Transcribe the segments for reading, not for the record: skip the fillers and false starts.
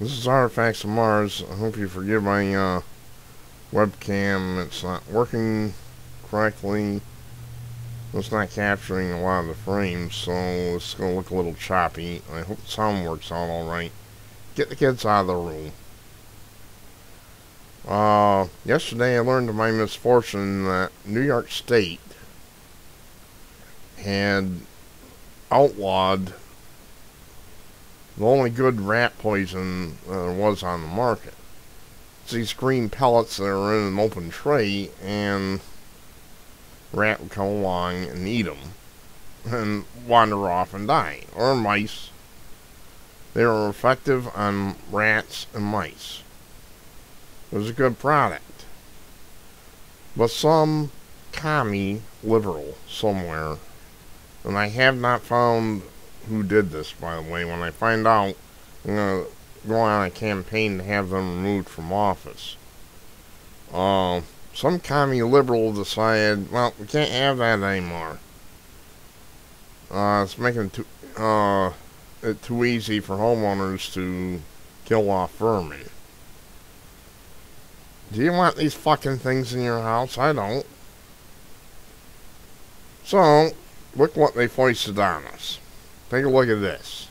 This is Artifacts of Mars. I hope you forgive my webcam. It's not working correctly. It's not capturing a lot of the frames, so it's going to look a little choppy. I hope the sound works out alright. Get the kids out of the room. Yesterday I learned to my misfortune that New York State had outlawed the only good rat poison there was on the market. It's these green pellets that are in an open tray, and rat would come along and eat them, and wander off and die, or mice. They were effective on rats and mice. It was a good product. But some commie liberal somewhere, and I have not found who did this, by the way. When I find out, I'm going to go on a campaign to have them removed from office. Some commie liberal decided, well, we can't have that anymore. It's making it too easy for homeowners to kill off vermin. Do you want these fucking things in your house? I don't. So, look what they foisted on us. Take a look at this.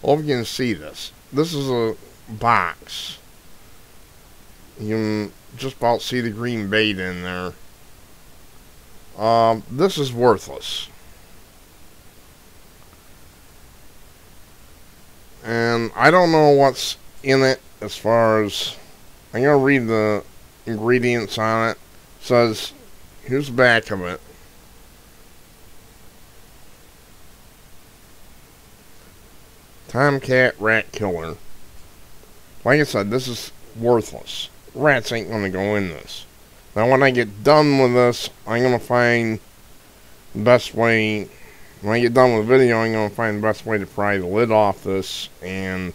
Hope you can see this. This is a box. You can just about see the green bait in there. This is worthless. And I don't know what's in it as far as... I'm going to read the ingredients on it. It says, here's the back of it. Tomcat rat killer. Like I said, this is worthless. Rats ain't going to go in this. Now when I get done with this, I'm going to find the best way. When I get done with the video, I'm going to find the best way to pry the lid off this, and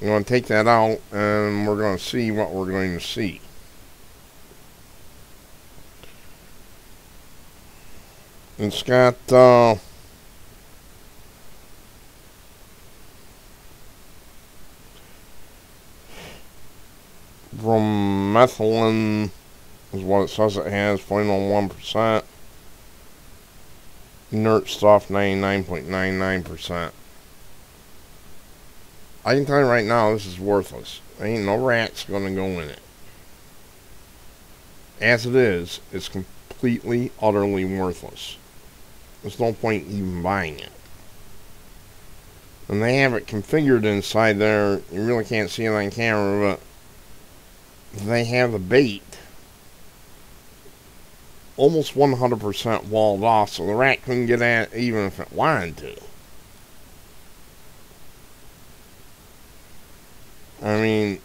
I'm going to take that out, and we're going to see what we're going to see. It's got bromethylene is what it says it has, 0.01%. Inert stuff, 99.99%. I can tell you right now, this is worthless. There ain't no rats gonna go in it. As it is, it's completely, utterly worthless. There's no point even buying it. And they have it configured inside there. You really can't see it on camera, but they have the bait almost 100% walled off, so the rat couldn't get at it even if it wanted to. I mean,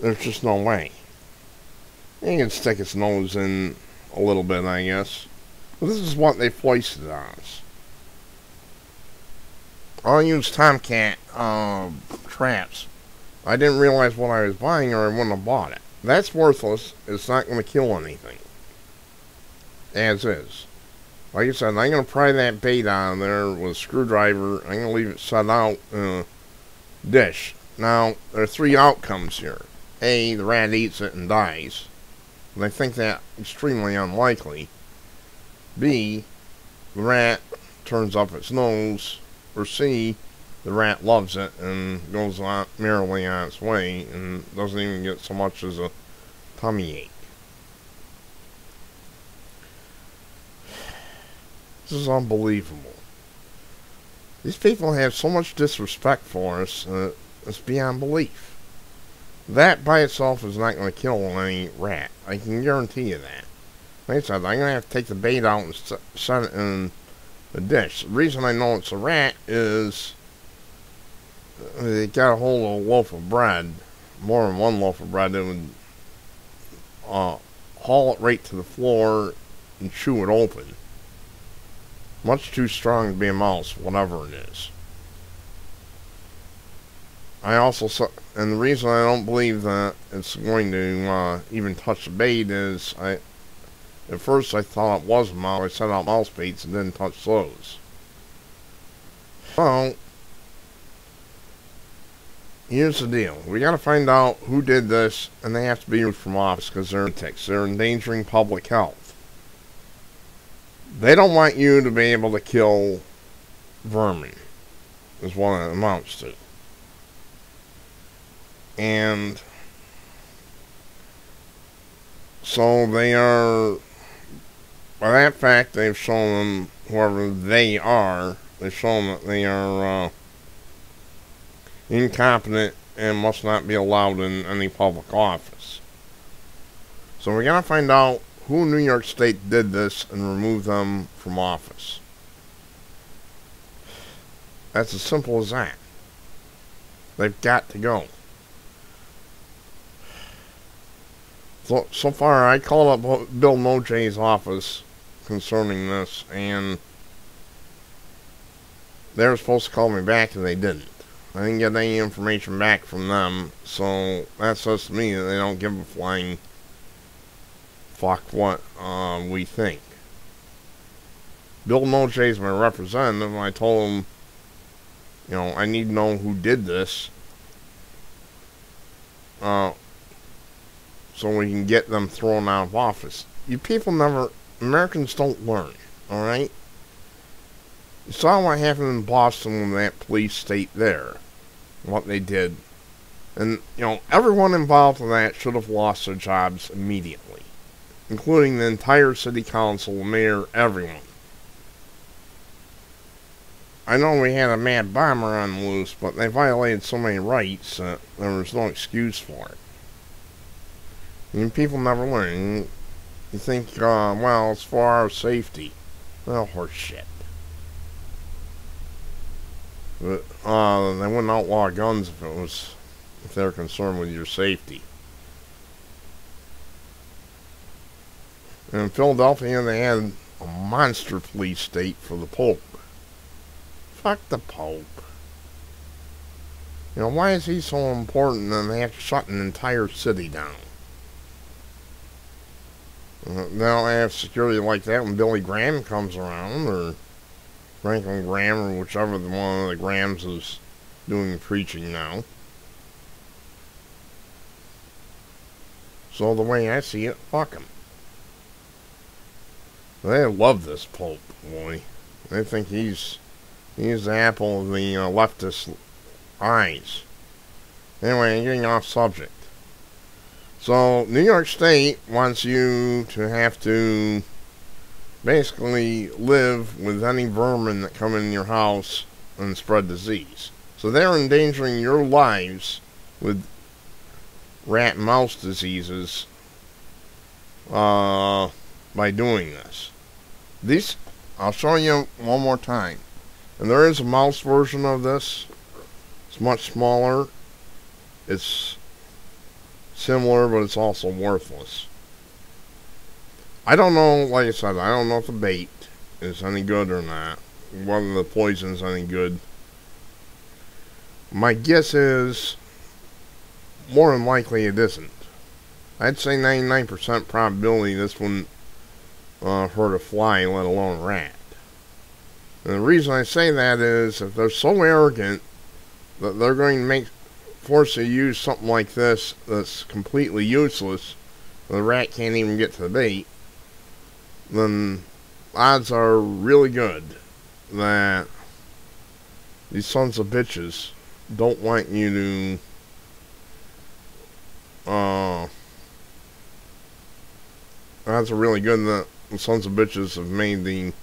there's just no way. You can stick its nose in a little bit, I guess. But this is what they foisted on us. I'll use Tomcat traps. I didn't realize what I was buying, or I wouldn't have bought it. That's worthless. It's not going to kill anything. As is. Like I said, I'm going to pry that bait out of there with a screwdriver. I'm going to leave it set out in a dish. Now, there are three outcomes here. A, the rat eats it and dies. And I think that extremely unlikely. B, the rat turns up its nose. Or C, the rat loves it and goes on merrily on its way and doesn't even get so much as a tummy ache. This is unbelievable. These people have so much disrespect for us that it's beyond belief. That by itself is not going to kill any rat. I can guarantee you that. Like I said, I'm going to have to take the bait out and set it in the dish. The reason I know it's a rat is... they got a hold of a loaf of bread, more than one loaf of bread, they would haul it right to the floor and chew it open. Much too strong to be a mouse, whatever it is. I also saw, and the reason I don't believe that it's going to even touch the bait is, at first I thought it was a mouse. I set out mouse baits and didn't touch those. So Here's the deal. We got to find out who did this, and they have to be removed from office because they're lunatics. They're endangering public health. They don't want you to be able to kill vermin, is what it amounts to. And so they are, by that fact, they've shown them, whoever they are, they've shown that they are, incompetent and must not be allowed in any public office. So we gotta find out who New York State did this and remove them from office. That's as simple as that. They've got to go. So far, I called up Bill Nojay's office concerning this, and they were supposed to call me back, and they didn't. I didn't get any information back from them, so that says to me that they don't give a flying fuck what we think. Bill Nojay's my representative, and I told him, you know, I need to know who did this so we can get them thrown out of office. You people never, Americans don't learn, alright? You saw what happened in Boston when that police state there, what they did. And, you know, everyone involved in that should have lost their jobs immediately, including the entire city council, the mayor, everyone. I know we had a mad bomber on the loose, but they violated so many rights that there was no excuse for it. And people never learn. You think, well, it's for our safety. Well, horse shit. But, they wouldn't outlaw guns if it was, if they were concerned with your safety. And in Philadelphia, they had a monster police state for the Pope. Fuck the Pope. You know, why is he so important and they have to shut an entire city down? Now they have security like that when Billy Graham comes around, or Franklin Graham, or whichever one of the Grahams is doing preaching now. So the way I see it, fuck him. They love this Pope, boy. They think he's the apple of the leftist eyes. Anyway, I'm getting off subject. So New York State wants you to have to basically live with any vermin that come in your house and spread disease. So they're endangering your lives with rat and mouse diseases by doing this. These, I'll show you one more time. And there is a mouse version of this. It's much smaller. It's similar, but it's also worthless. I don't know, like I said, I don't know if the bait is any good or not, whether the poison's any good. My guess is, more than likely it isn't. I'd say 99% probability this wouldn't hurt a fly, let alone a rat. And the reason I say that is, if they're so arrogant that they're going to force you to use something like this that's completely useless, the rat can't even get to the bait, then odds are really good that these sons of bitches don't want you to, odds are really good that the sons of bitches have made the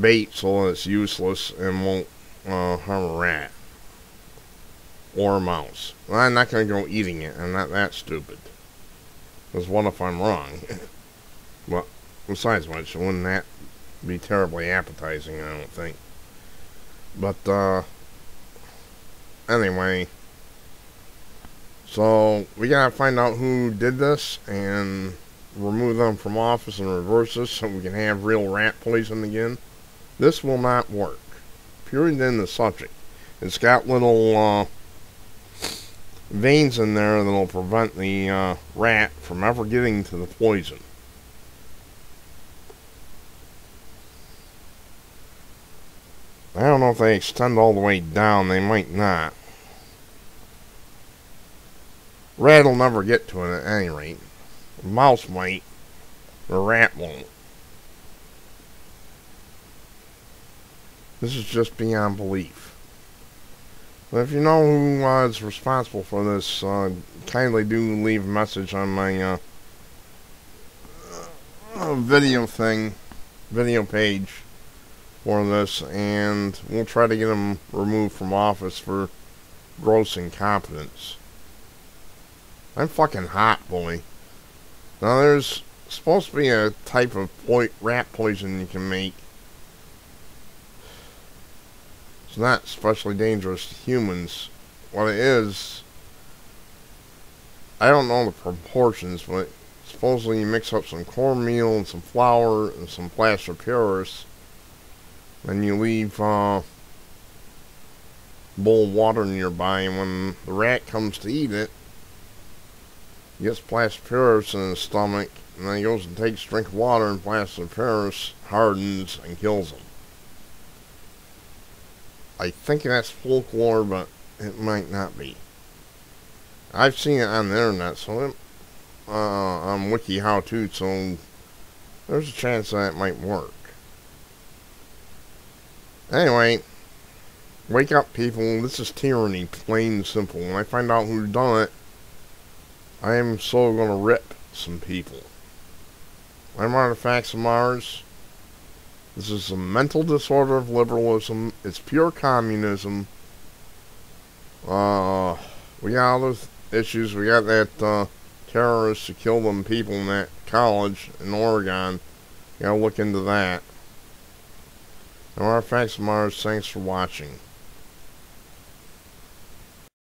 bait so that it's useless and won't harm a rat or a mouse. Well, I'm not going to go eating it. I'm not that stupid. Because what if I'm wrong? Well, besides which, wouldn't that be terribly appetizing, I don't think. But, anyway. So, we gotta find out who did this and remove them from office and reverse this so we can have real rat poison again. This will not work. Period in the subject. It's got little, veins in there that'll prevent the rat from ever getting to the poison. I don't know if they extend all the way down. They might not. Red'll never get to it at any rate. The mouse might. The rat won't. This is just beyond belief. But if you know who is responsible for this, kindly do leave a message on my video page for this, and we'll try to get him removed from office for gross incompetence. I'm fucking hot, boy. Now there's supposed to be a type of rat poison you can make. It's not especially dangerous to humans. What it is, I don't know the proportions, but supposedly you mix up some cornmeal and some flour and some plaster purist, and you leave a bowl of water nearby, and when the rat comes to eat it, he gets plaster purist in his stomach, and then he goes and takes a drink of water, and plaster purist hardens and kills him. I think that's folklore, but it might not be. I've seen it on the internet, so it, on WikiHow too, so there's a chance that it might work. Anyway, wake up, people. This is tyranny, plain and simple. When I find out who's done it, I am so gonna rip some people. I'm Artifacts of Mars. This is a mental disorder of liberalism. It's pure communism. We got other issues. We got that terrorist who killed them people in that college in Oregon. You gotta look into that. And Artifacts of Mars, thanks for watching.